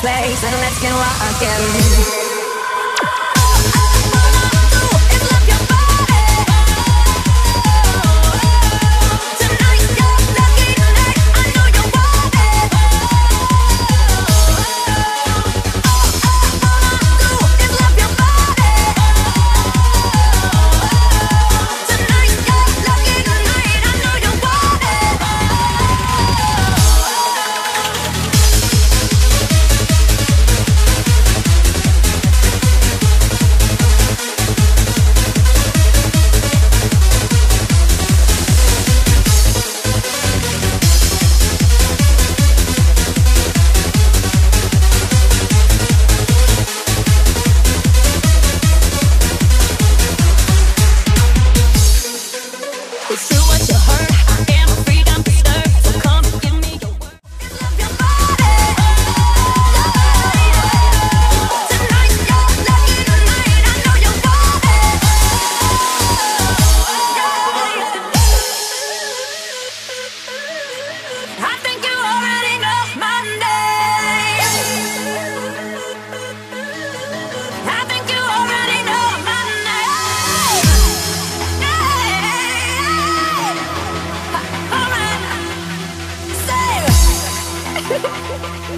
place, and let's get rockin'.